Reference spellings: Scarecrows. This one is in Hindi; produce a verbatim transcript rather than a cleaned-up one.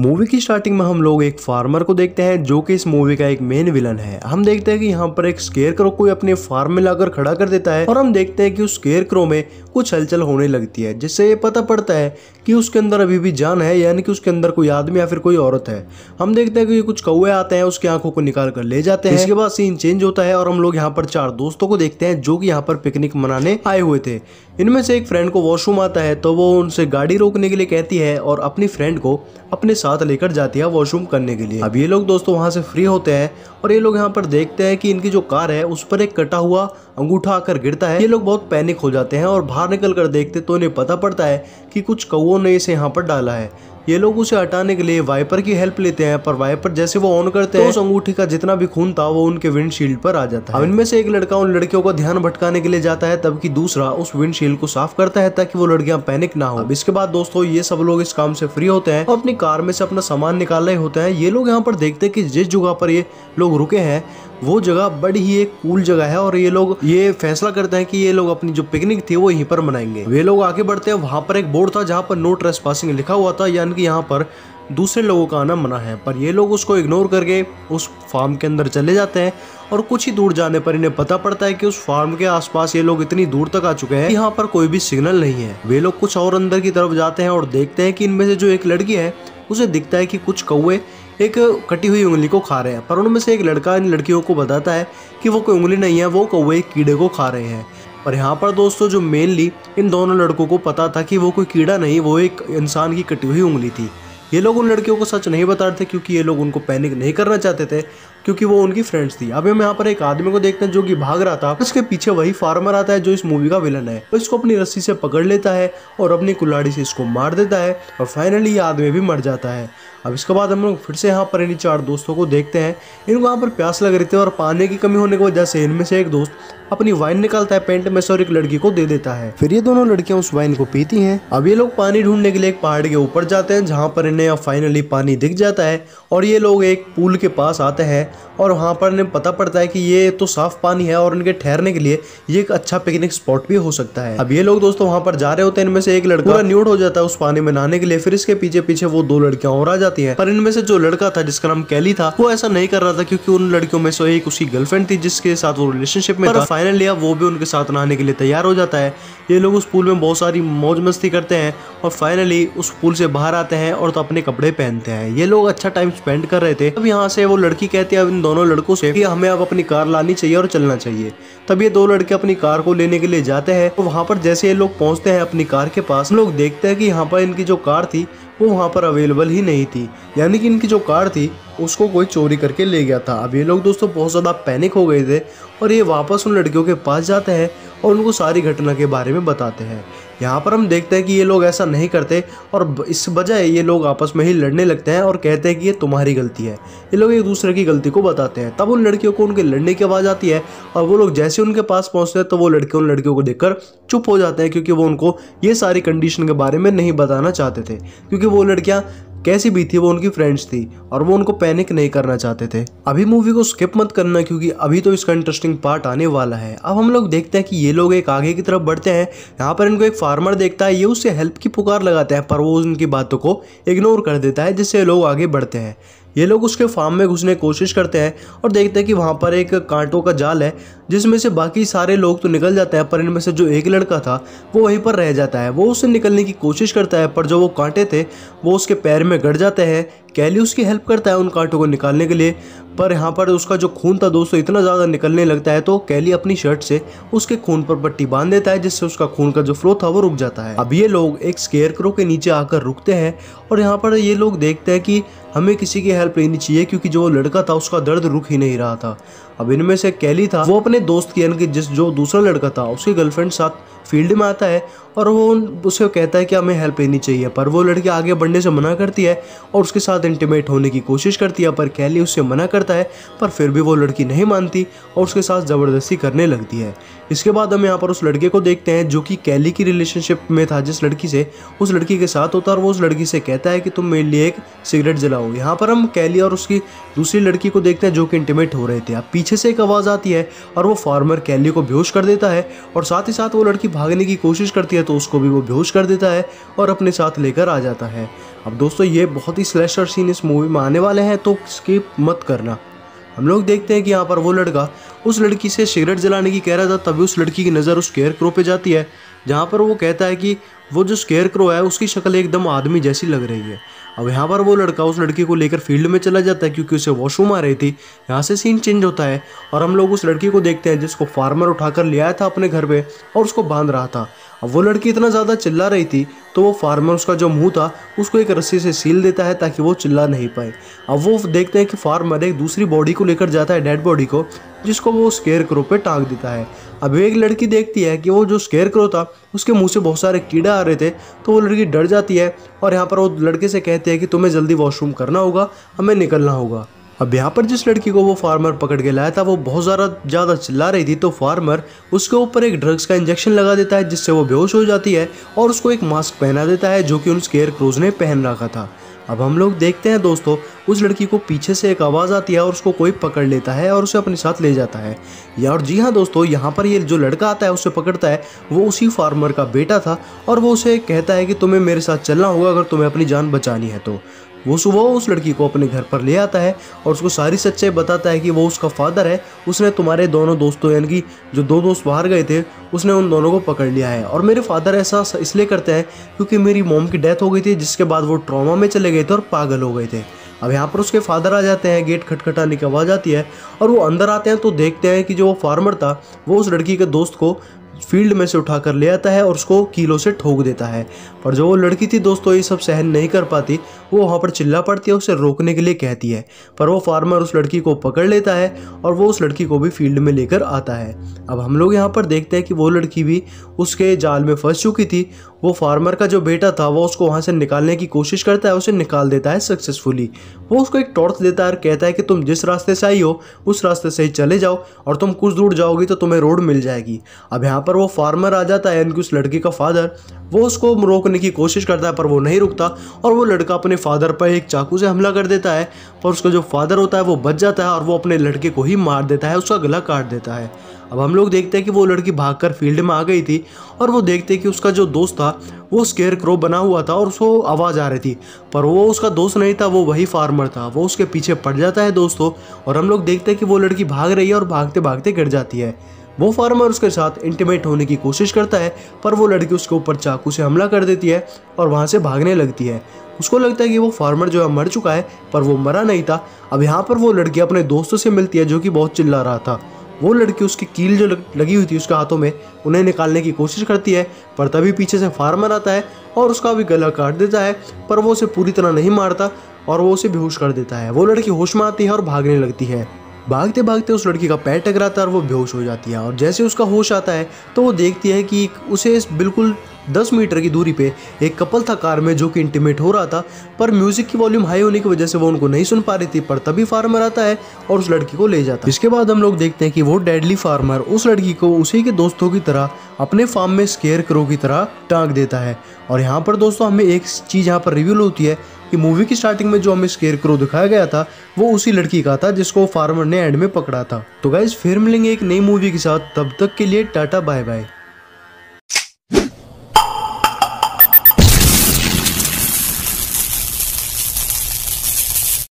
मूवी की स्टार्टिंग में हम लोग एक फार्मर को देखते हैं जो कि इस मूवी का एक मेन विलन है। हम देखते हैं कि यहाँ पर एक स्केयरक्रो को अपने फार्म में लाकर खड़ा कर देता है और हम देखते हैं कि उस स्केयरक्रो में कुछ हलचल होने लगती है, जिससे ये पता पड़ता है कि उसके अंदर अभी भी जान है, यानी कि उसके अंदर कोई आदमी या फिर कोई औरत है। हम देखते हैं कि कुछ कौवे आते हैं, उसकी आंखों को निकाल कर ले जाते हैं। इसके बाद सीन चेंज होता है और हम लोग यहाँ पर चार दोस्तों को देखते हैं जो कि यहाँ पर पिकनिक मनाने आए हुए थे। इनमें से एक फ्रेंड को वॉशरूम आता है तो वो उनसे गाड़ी रोकने के लिए कहती है और अपनी फ्रेंड को अपने साथ लेकर जाती है वॉशरूम करने के लिए। अब ये लोग दोस्तों वहाँ से फ्री होते हैं और ये लोग यहाँ पर देखते हैं कि इनकी जो कार है उस पर एक कटा हुआ अंगूठा आकर गिरता है। ये लोग बहुत पैनिक हो जाते हैं और बाहर निकल कर देखते तो इन्हें पता पड़ता है कि कुछ कौवों ने इसे यहाँ पर डाला है। ये लोग उसे हटाने के लिए वाइपर की हेल्प लेते हैं, पर वाइपर जैसे वो ऑन करते हैं तो उस अंगूठी का जितना भी खून था वो उनके विंडशील्ड पर आ जाता है। अब इनमें से एक लड़का उन लड़कियों का ध्यान भटकाने के लिए जाता है, तब कि दूसरा उस विंडशील्ड को साफ करता है ताकि वो लड़कियां पैनिक ना हो। इसके बाद दोस्तों ये सब लोग इस काम से फ्री होते हैं और अपनी कार में से अपना सामान निकाल रहे होते हैं। ये लोग यहाँ पर देखते हैं कि जिस जगह पर ये लोग रुके हैं वो जगह बड़ी ही एक कूल जगह है और ये लोग ये फैसला करते हैं कि ये लोग अपनी जो पिकनिक थी वो यहीं पर मनाएंगे। ये लोग आगे बढ़ते हैं, वहां पर एक बोर्ड था जहां पर नो ट्रेस्पासिंग लिखा हुआ था, यानी कि यहाँ पर दूसरे लोगों का आना मना है, पर ये लोग उसको इग्नोर करके उस फार्म के अंदर चले जाते हैं। और कुछ ही दूर जाने पर इन्हें पता पड़ता है कि उस फार्म के आसपास ये लोग इतनी दूर तक आ चुके हैं कि यहाँ पर कोई भी सिग्नल नहीं है। वे लोग कुछ और अंदर की तरफ जाते हैं और देखते हैं कि इनमें से जो एक लड़की है उसे दिखता है कि कुछ कौवे एक कटी हुई उंगली को खा रहे हैं, पर उनमें से एक लड़का इन लड़कियों को बताता है कि वो कोई उंगली नहीं है, वो कौवे एक कीड़े को खा रहे हैं। और यहाँ पर दोस्तों जो मेनली इन दोनों लड़कों को पता था कि वो कोई कीड़ा नहीं, वो एक इंसान की कटी हुई उंगली थी। ये लोग उन लड़कियों को सच नहीं बता रहे थे क्योंकि ये लोग उनको पैनिक नहीं करना चाहते थे, क्योंकि वो उनकी फ्रेंड्स थी। अब हम यहाँ पर एक आदमी को देखते हैं जो कि भाग रहा था। इसके पीछे वही फार्मर आता है जो इस मूवी का विलन है। तो इसको अपनी रस्सी से पकड़ लेता है और अपनी कुल्हाड़ी से इसको मार देता है और फाइनली ये आदमी भी मर जाता है। अब इसके बाद हम लोग फिर से यहाँ पर इन चार दोस्तों को देखते हैं। इनको यहाँ पर प्यास लग रही थी और पानी की कमी होने की वजह से इनमें से एक दोस्त अपनी वाइन निकालता है पेंट में से और एक लड़की को दे देता है। फिर ये दोनों लड़कियां उस वाइन को पीती हैं। अब ये लोग पानी ढूंढने के लिए एक पहाड़ के ऊपर जाते हैं, जहाँ पर इन्हें फाइनली पानी दिख जाता है और ये लोग एक पूल के पास आते हैं और वहाँ पर इन्हें पता पड़ता है कि ये तो साफ पानी है और इनके ठहरने के लिए ये एक अच्छा पिकनिक स्पॉट भी हो सकता है। अब ये लोग दोस्तों वहाँ पर जा रहे होते हैं, इनमें से एक लड़का पूरा न्यूड हो जाता है उस पानी में नहाने के लिए। फिर इसके पीछे पीछे वो दो लड़कियां और आ जाती हैं, पर इनमें से जो लड़का था जिसका नाम कैली था वो ऐसा नहीं कर रहा था, क्योंकि उन लड़कियों में से एक उसकी गर्लफ्रेंड थी जिसके साथ वो रिलेशनशिप में था। फाइनली अब वो भी उनके साथ नहाने के लिए तैयार हो जाता है। ये लोग उस पूल में बहुत सारी मौज मस्ती करते हैं और फाइनली उस पूल से बाहर आते हैं और तो अपने कपड़े पहनते हैं। ये लोग अच्छा टाइम स्पेंड कर रहे थे। अब यहाँ से वो लड़की कहती है इन दोनों लड़कों से कि हमें अब अपनी कार लानी चाहिए और चलना चाहिए। तब ये दो लड़के अपनी कार को लेने के लिए जाते हैं। तो वहाँ पर जैसे ये लोग पहुँचते हैं अपनी कार के पास, हम लोग देखते हैं कि यहाँ पर इनकी जो कार थी वो वहाँ पर अवेलेबल ही नहीं थी, यानी कि इनकी जो कार थी उसको कोई चोरी करके ले गया था। अब ये लोग दोस्तों बहुत ज़्यादा पैनिक हो गए थे और ये वापस उन लड़कियों के पास जाते हैं और उनको सारी घटना के बारे में बताते हैं। यहाँ पर हम देखते हैं कि ये लोग ऐसा नहीं करते और इस बजाय ये लोग आपस में ही लड़ने लगते हैं और कहते हैं कि ये तुम्हारी गलती है। ये लोग एक दूसरे की गलती को बताते हैं। तब उन लड़कियों को उनके लड़ने की आवाज़ आती है और वो लोग जैसे उनके पास पहुँचते हैं तो वो लड़के उन लड़कियों को देखकर चुप हो जाते हैं, क्योंकि वो उनको ये सारी कंडीशन के बारे में नहीं बताना चाहते थे, क्योंकि वो लड़कियाँ कैसी भी थी वो उनकी फ्रेंड्स थी और वो उनको पैनिक नहीं करना चाहते थे। अभी मूवी को स्किप मत करना, क्योंकि अभी तो इसका इंटरेस्टिंग पार्ट आने वाला है। अब हम लोग देखते हैं कि ये लोग एक आगे की तरफ बढ़ते हैं। यहाँ पर इनको एक फार्मर देखता है, ये उससे हेल्प की पुकार लगाता है, पर वो उनकी बातों को इग्नोर कर देता है, जिससे लोग आगे बढ़ते हैं। ये लोग उसके फार्म में घुसने की कोशिश करते हैं और देखते हैं कि वहाँ पर एक कांटों का जाल है, जिसमें से बाकी सारे लोग तो निकल जाते हैं, पर इनमें से जो एक लड़का था वो वहीं पर रह जाता है। वो उससे निकलने की कोशिश करता है, पर जो वो कांटे थे वो उसके पैर में गड़ जाते हैं। कैली उसकी हेल्प करता है उन कांटों को निकालने के लिए, पर यहाँ पर उसका जो खून था दोस्तों इतना ज़्यादा निकलने लगता है तो कैली अपनी शर्ट से उसके खून पर पट्टी बांध देता है, जिससे उसका खून का जो फ्लो था वो रुक जाता है। अब ये लोग एक स्केयरक्रो के नीचे आकर रुकते हैं और यहाँ पर ये लोग देखते हैं कि हमें किसी की हेल्प लेनी चाहिए, क्योंकि जो लड़का था उसका दर्द रुक ही नहीं रहा था। अब इनमें से कैली था वो अपने दोस्त की यानी कि जिस जो दूसरा लड़का था उसकी गर्लफ्रेंड साथ फील्ड में आता है और वो उसे कहता है कि हमें हेल्प लेनी चाहिए, पर वो लड़की आगे बढ़ने से मना करती है और उसके साथ इंटीमेट होने की कोशिश करती है, पर कैली उससे मना करता है, पर फिर भी वो लड़की नहीं मानती और उसके साथ ज़बरदस्ती करने लगती है। इसके बाद हम यहाँ पर उस लड़के को देखते हैं जो कि कैली की रिलेशनशिप में था, जिस लड़की से उस लड़की के साथ होता है, और वो उस लड़की से कहता है कि तुम मेरे लिए एक सिगरेट जलाओ। यहाँ पर हम कैली और उसकी दूसरी लड़की को देखते हैं जो कि इंटीमेट हो रहे थे। अब पीछे पीछे से एक आवाज़ आती है और वो फार्मर कैली को बेहोश कर देता है और साथ ही साथ वो लड़की भागने की कोशिश करती है तो उसको भी वो बेहोश कर देता है और अपने साथ लेकर आ जाता है। अब दोस्तों ये बहुत ही स्लैशर सीन इस मूवी में आने वाले हैं तो स्किप मत करना। हम लोग देखते हैं कि यहाँ पर वो लड़का उस लड़की से सिगरेट जलाने की कह रहा था, तभी उस लड़की की नज़र उस स्केयरक्रो पे जाती है जहाँ पर वो कहता है कि वो जो स्केयरक्रो है उसकी शक्ल एकदम आदमी जैसी लग रही है। अब यहाँ पर वो लड़का उस लड़की को लेकर फील्ड में चला जाता है क्योंकि उसे वॉशरूम आ रही थी। यहाँ से सीन चेंज होता है और हम लोग उस लड़की को देखते हैं जिसको फार्मर उठाकर ले आया था अपने घर पे और उसको बांध रहा था। अब वो लड़की इतना ज़्यादा चिल्ला रही थी तो वो फार्मर उसका जो मुंह था उसको एक रस्सी से सील देता है ताकि वो चिल्ला नहीं पाए। अब वो देखते हैं कि फार्मर एक दूसरी बॉडी को लेकर जाता है, डेड बॉडी को, जिसको वो स्केयरक्रो पे टांग देता है। अब एक लड़की देखती है कि वो जो स्केयरक्रो था उसके मुंह से बहुत सारे कीड़ा आ रहे थे तो वो लड़की डर जाती है और यहाँ पर वो लड़के से कहती है कि तुम्हें जल्दी वॉशरूम करना होगा, हमें निकलना होगा। अब यहाँ पर जिस लड़की को वो फार्मर पकड़ के लाया था वो बहुत ज़्यादा ज़्यादा चिल्ला रही थी तो फार्मर उसके ऊपर एक ड्रग्स का इंजेक्शन लगा देता है जिससे वो बेहोश हो जाती है और उसको एक मास्क पहना देता है जो कि उन स्केयरक्रोज ने पहन रखा था। अब हम लोग देखते हैं दोस्तों उस लड़की को पीछे से एक आवाज़ आती है और उसको कोई पकड़ लेता है और उसे अपने साथ ले जाता है। या और जी हाँ दोस्तों, यहाँ पर ये जो लड़का आता है उसे पकड़ता है, वो उसी फार्मर का बेटा था और वो उसे कहता है कि तुम्हें मेरे साथ चलना होगा अगर तुम्हें अपनी जान बचानी है। तो वो सुबह उस लड़की को अपने घर पर ले आता है और उसको सारी सच्चाई बताता है कि वो उसका फादर है, उसने तुम्हारे दोनों दोस्तों यानी कि जो दो दोस्त बाहर गए थे उसने उन दोनों को पकड़ लिया है और मेरे फादर ऐसा इसलिए करते हैं क्योंकि मेरी मॉम की डेथ हो गई थी जिसके बाद वो ट्रॉमा में चले गए थे और पागल हो गए थे। अब यहाँ पर उसके फादर आ जाते हैं, गेट खटखटाने की आवाज़ आती है और वो अंदर आते हैं तो देखते हैं कि जो वो फार्मर था वो उस लड़की के दोस्त को फील्ड में से उठाकर ले आता है और उसको कीलों से ठोक देता है। पर जो वो लड़की थी दोस्तों ये सब सहन नहीं कर पाती, वो वहाँ पर चिल्ला पड़ती है, उसे रोकने के लिए कहती है पर वो फार्मर उस लड़की को पकड़ लेता है और वो उस लड़की को भी फील्ड में लेकर आता है। अब हम लोग यहाँ पर देखते हैं कि वो लड़की भी उसके जाल में फंस चुकी थी। वो फार्मर का जो बेटा था वो उसको वहाँ से निकालने की कोशिश करता है, उसे निकाल देता है सक्सेसफुली। वो उसको एक टॉर्च देता है और कहता है कि तुम जिस रास्ते से आई हो उस रास्ते से ही चले जाओ और तुम कुछ दूर जाओगी तो तुम्हें रोड मिल जाएगी। अब यहाँ पर वो फार्मर आ जाता है यानी कि उस लड़की का फादर, वो उसको रोकने की कोशिश करता है पर वो नहीं रुकता और वो लड़का अपने फादर पर एक चाकू से हमला कर देता है पर उसका जो फादर होता है वो बच जाता है और वो अपने लड़के को ही मार देता है, उसका गला काट देता है। अब हम लोग देखते हैं कि वो लड़की भागकर फील्ड में आ गई थी और वो देखते हैं कि उसका जो दोस्त था वो स्केयरक्रो बना हुआ था और उसको आवाज़ आ रही थी पर वो उसका दोस्त नहीं था, वो वही फार्मर था। वो उसके पीछे पड़ जाता है दोस्तों और हम लोग देखते हैं कि वो लड़की भाग रही है और भागते भागते गिर जाती है। वो फार्मर उसके साथ इंटीमेट होने की कोशिश करता है पर वो लड़की उसके ऊपर चाकू से हमला कर देती है और वहाँ से भागने लगती है। उसको लगता है कि वो फार्मर जो है मर चुका है पर वो मरा नहीं था। अब यहाँ पर वो लड़की अपने दोस्तों से मिलती है जो कि बहुत चिल्ला रहा था। वो लड़की उसकी कील जो लगी हुई थी उसके हाथों में उन्हें निकालने की कोशिश करती है पर तभी पीछे से फार्मर आता है और उसका भी गला काट देता है पर वो उसे पूरी तरह नहीं मारता और वो उसे बेहोश कर देता है। वो लड़की होश में आती है और भागने लगती है। भागते भागते उस लड़की का पैर टकराता है और वो बेहोश हो जाती है और जैसे उसका होश आता है तो वो देखती है कि उसे बिल्कुल दस मीटर की दूरी पे एक कपल था कार में जो कि इंटीमेट हो रहा था पर म्यूजिक की वॉल्यूम हाई होने की वजह से वो उनको नहीं सुन पा रही थी पर तभी फार्मर आता है और उस लड़की को ले जाता है। इसके बाद हम लोग देखते हैं कि वो डेडली फार्मर उस लड़की को उसी के दोस्तों की तरह अपने फार्म में स्केयरक्रो की तरह टांग देता है। और यहाँ पर दोस्तों हमें एक चीज़ यहाँ पर रिवील होती है कि मूवी की स्टार्टिंग में जो हमें स्केयरक्रो दिखाया गया था वो उसी लड़की का था जिसको फार्मर ने एंड में पकड़ा था। तो गाइज फिर मिलेंगे एक नई मूवी के साथ, तब तक के लिए टाटा बाय बाय।